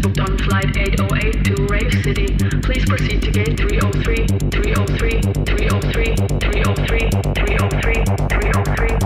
booked on flight 808 to Rave City. Please proceed to gate 303, 303, 303, 303, 303, 303, 303,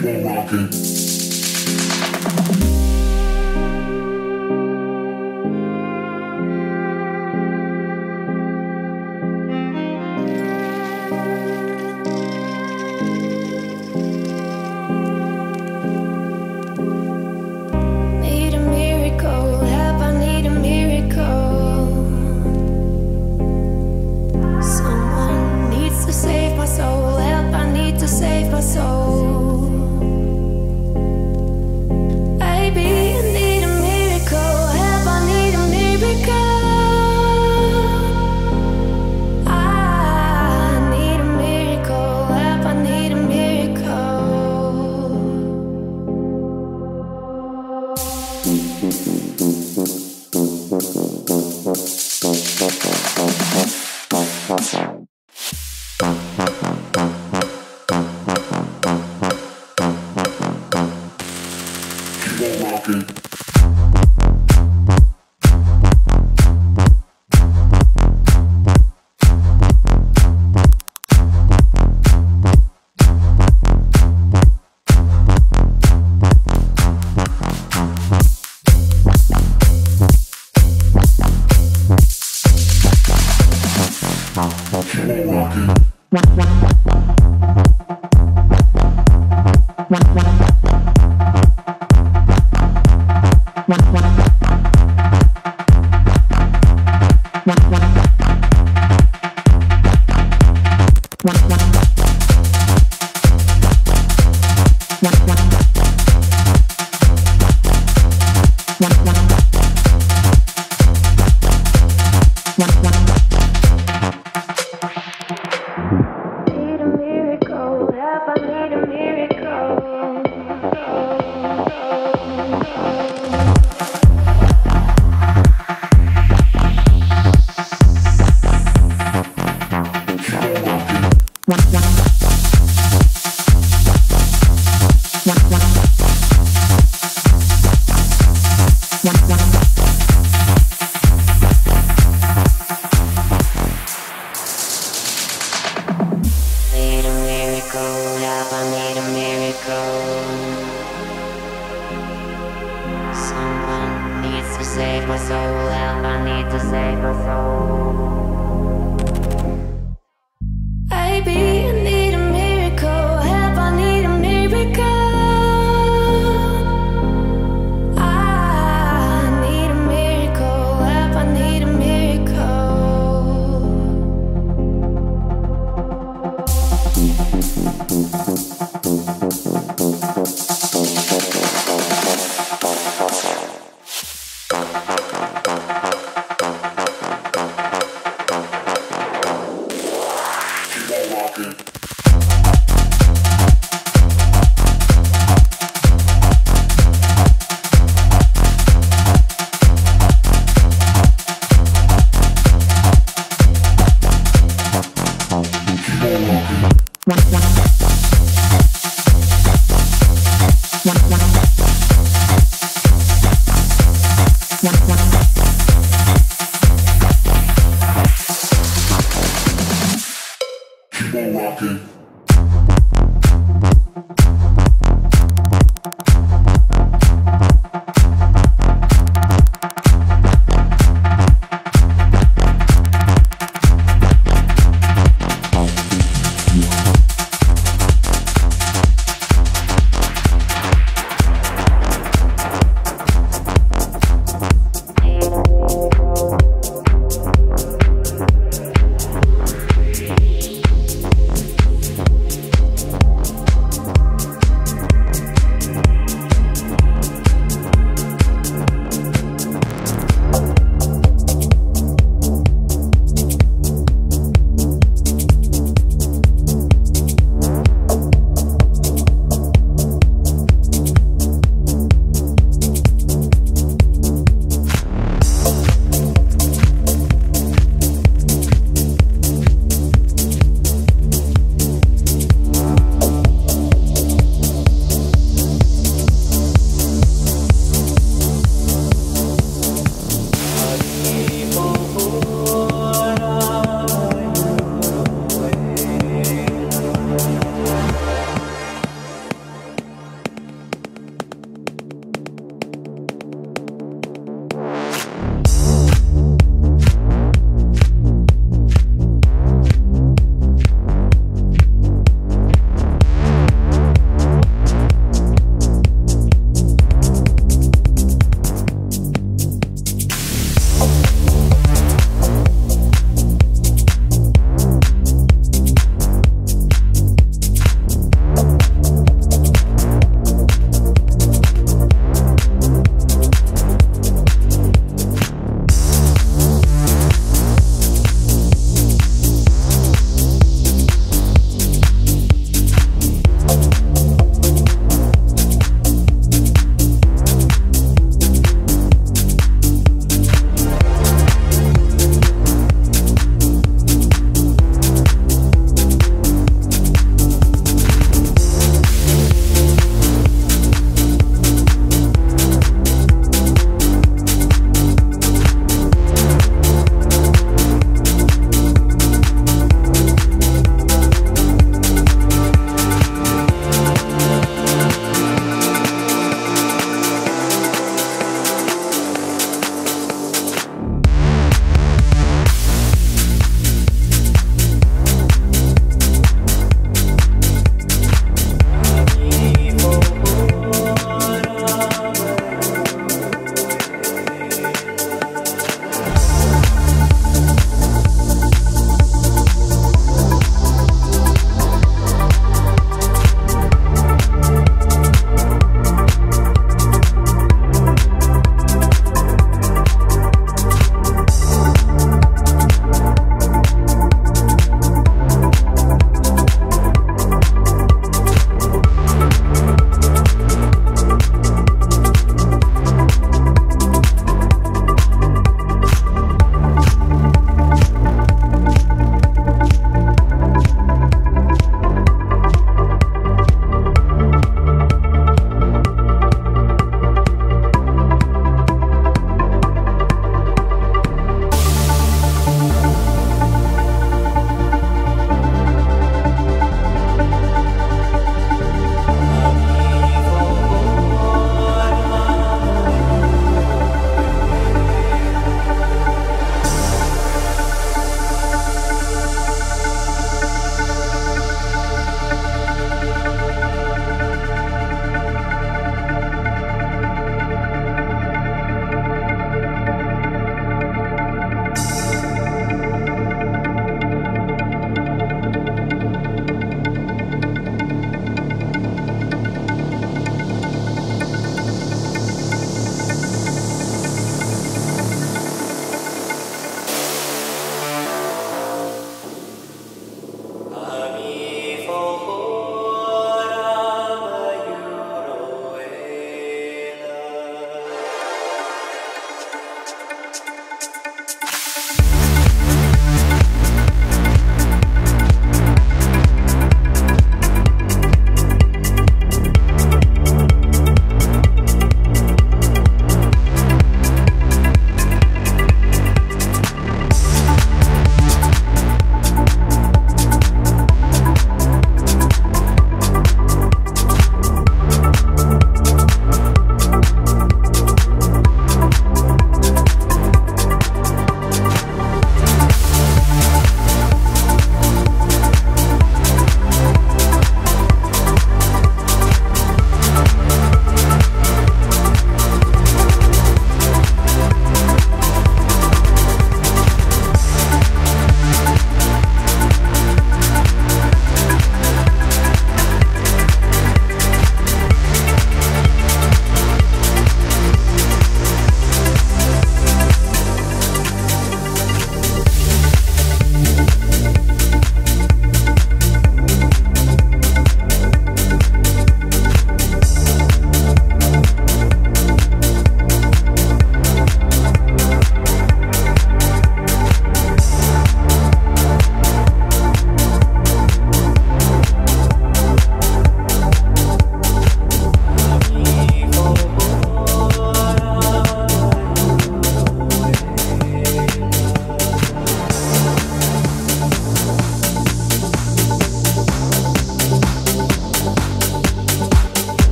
keep on rocking.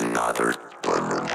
Another dimension.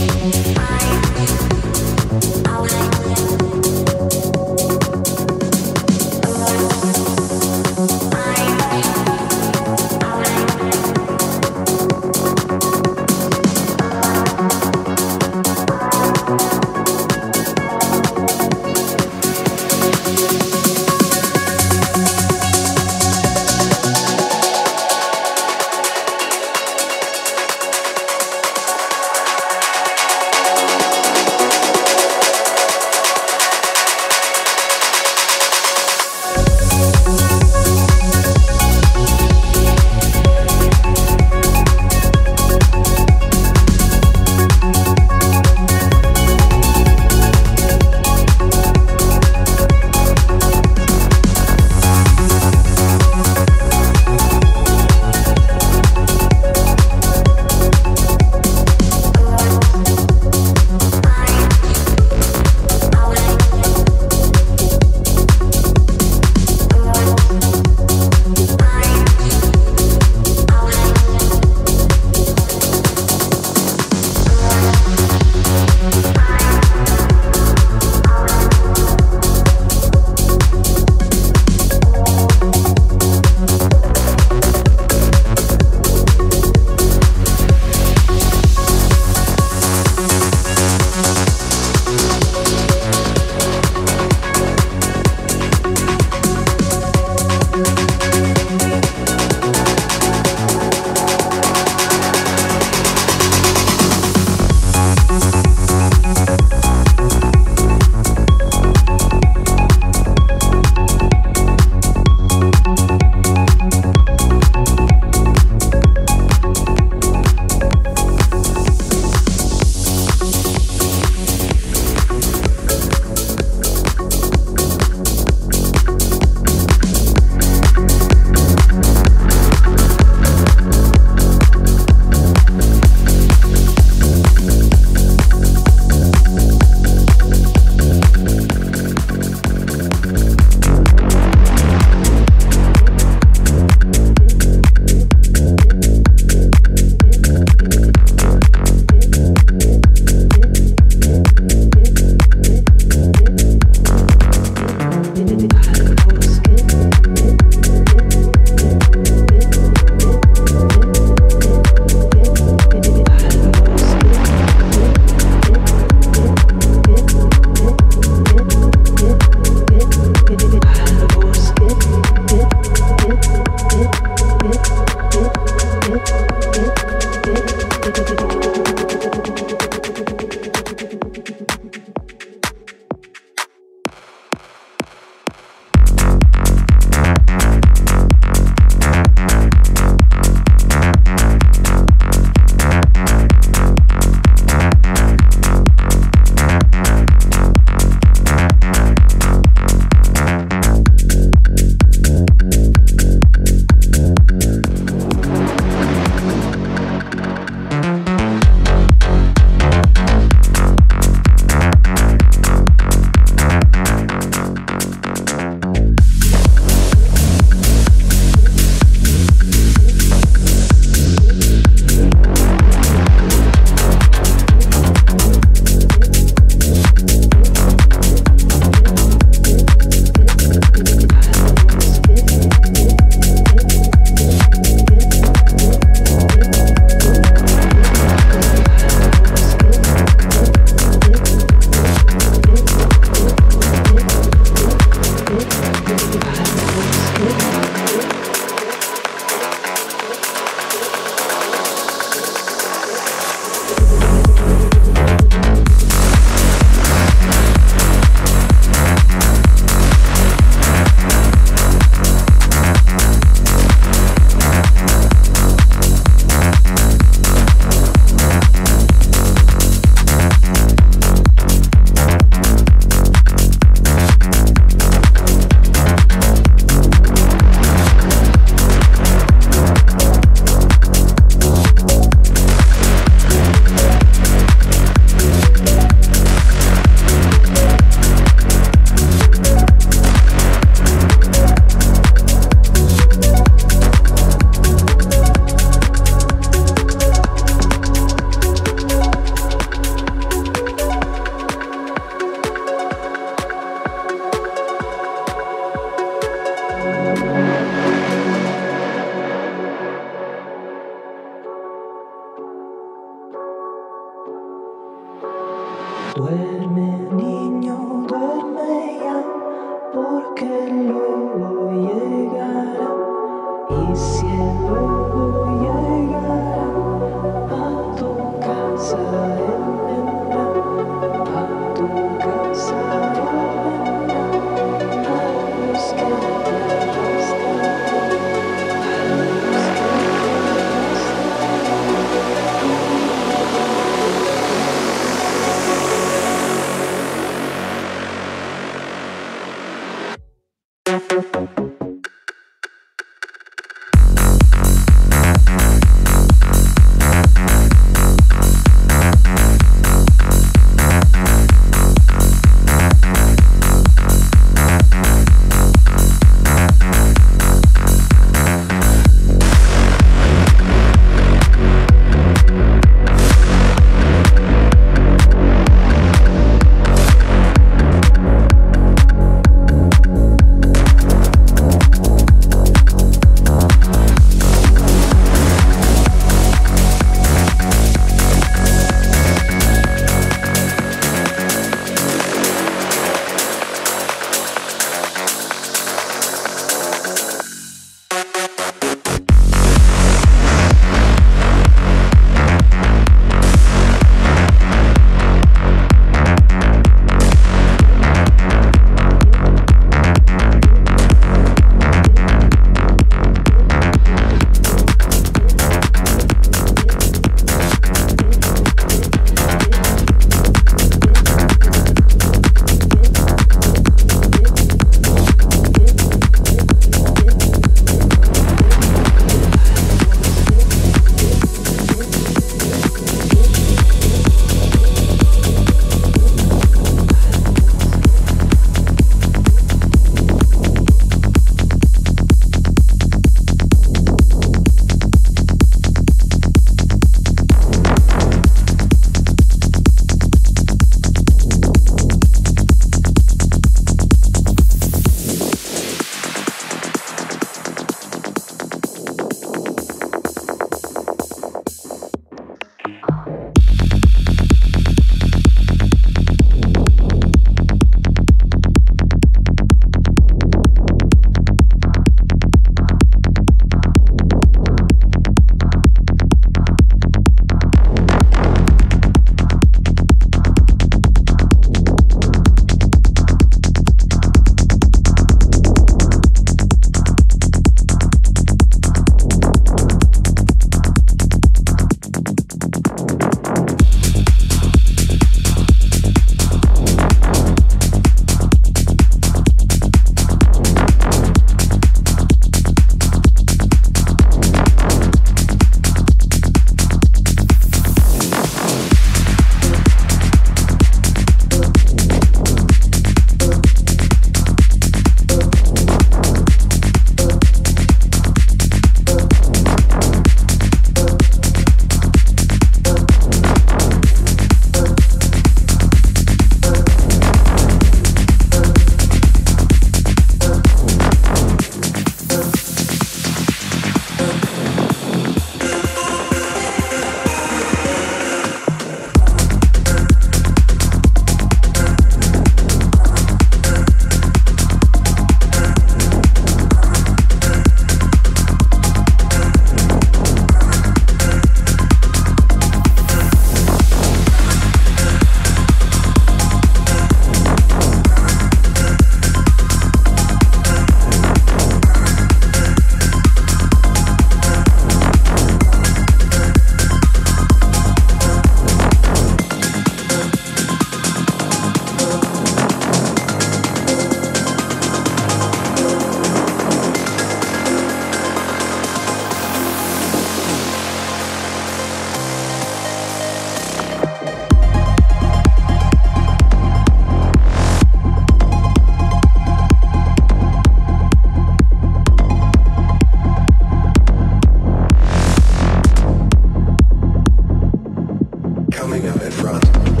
coming up in front.